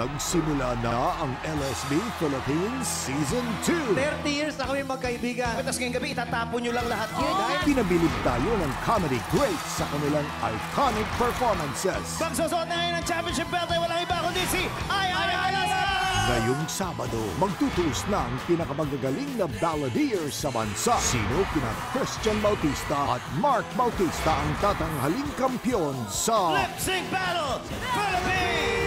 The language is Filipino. Nagsimula na ang LSB Philippines Season 2. 30 years na kami magkaibigan. Tapos ngayong gabi, itatapon nyo lang lahat yun. Dahil pinabilib tayo ng comedy greats sa kanilang iconic performances. Magsusuot na ngayon ng championship belt ay walang iba kundi si I.I.I.L.S. Ngayong Sabado, magtutuos na ang pinakamagagaling na balladeer sa bansa. Sino kina Christian Bautista at Mark Bautista ang tatanghaling kampiyon sa Flip-sync Battle Philippines!